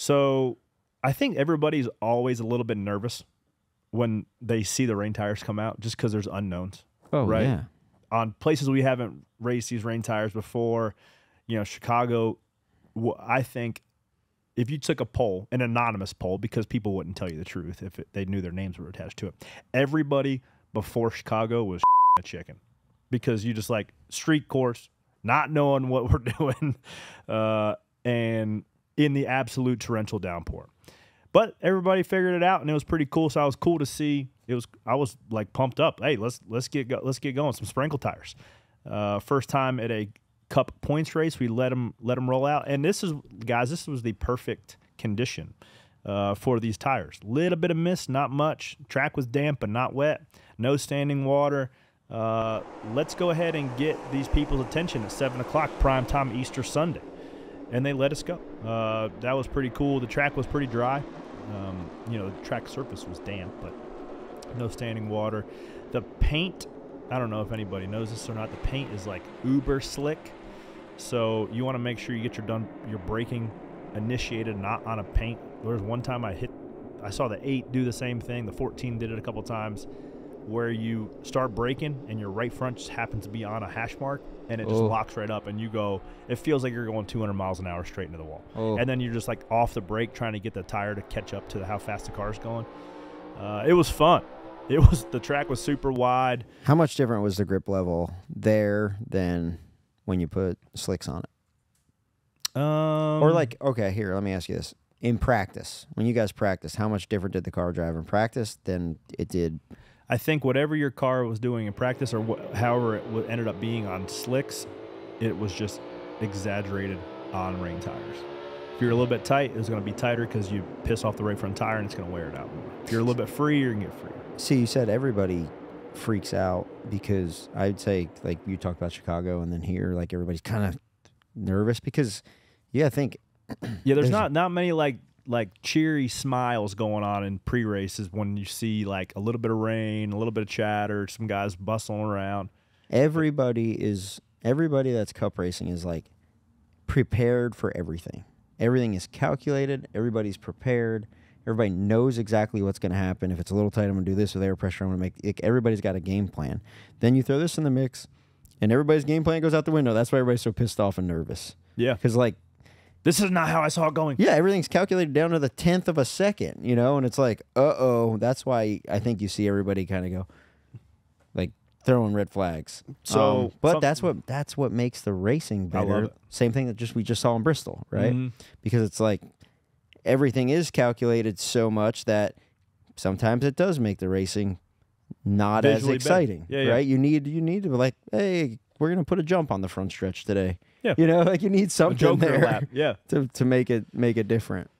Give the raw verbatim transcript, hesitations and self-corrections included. So I think everybody's always a little bit nervous when they see the rain tires come out, just because there's unknowns. Oh, right? Yeah. On places we haven't raced these rain tires before, you know, Chicago, I think if you took a poll, an anonymous poll, because people wouldn't tell you the truth if it, they knew their names were attached to it, everybody before Chicago was a chicken, because you just like street course, not knowing what we're doing, uh, and in the absolute torrential downpour. But everybody figured it out, and it was pretty cool. So I was cool to see. It was I was like pumped up. Hey, let's let's get go, let's get going. Some sprinkle tires. Uh, first time at a Cup points race, we let them let them roll out. And this is guys, this was the perfect condition uh, for these tires. Little bit of mist, not much. Track was damp but not wet. No standing water. Uh, let's go ahead and get these people's attention at seven o'clock prime time Easter Sunday. And they let us go. Uh, that was pretty cool. The track was pretty dry. Um, you know, the track surface was damp, but no standing water. The paint, I don't know if anybody knows this or not, the paint is like uber slick. So you want to make sure you get your done your braking initiated not on a paint. There was one time I hit, I saw the eight do the same thing. The fourteen did it a couple times, where you start braking and your right front just happens to be on a hash mark, and it just oh. locks right up, and you go, it feels like you're going two hundred miles an hour straight into the wall. Oh. And then you're just like off the brake trying to get the tire to catch up to the, how fast the car's going. Uh, it was fun. It was, the track was super wide. How much different was the grip level there than when you put slicks on it? Um, or like, okay, here, let me ask you this. In practice, when you guys practiced, how much different did the car drive in practice than it did? I think whatever your car was doing in practice, or wh however it w ended up being on slicks, it was just exaggerated on rain tires. If you're a little bit tight, it's going to be tighter because you piss off the right front tire and it's going to wear it out more. If you're a little bit free, you're going to get free. See, you said everybody freaks out, because I'd say, like, you talked about Chicago, and then here, like, everybody's kind of nervous because, yeah, I think. yeah, there's, there's not, not many, like, like cheery smiles going on in pre-races when you see like a little bit of rain, a little bit of chatter, some guys bustling around. Everybody is, everybody that's cup racing is like prepared for everything. Everything is calculated. Everybody's prepared. Everybody knows exactly what's going to happen. If it's a little tight, I'm going to do this, or the air pressure, I'm going to make, like, everybody's got a game plan. Then you throw this in the mix and everybody's game plan goes out the window. That's why everybody's so pissed off and nervous. Yeah. Cause like, this is not how I saw it going. Yeah, everything's calculated down to the tenth of a second, you know, and it's like, uh-oh. That's why I think you see everybody kind of go, like, throwing red flags. So, um, But that's what that's what makes the racing better. Same thing that just we just saw in Bristol, right? Mm-hmm. Because it's like everything is calculated so much that sometimes it does make the racing not visually as exciting, yeah, right? Yeah. You need, you need to be like, hey, we're going to put a jump on the front stretch today. Yeah. You know, like you need something there, lap. Yeah. to to make it make it different.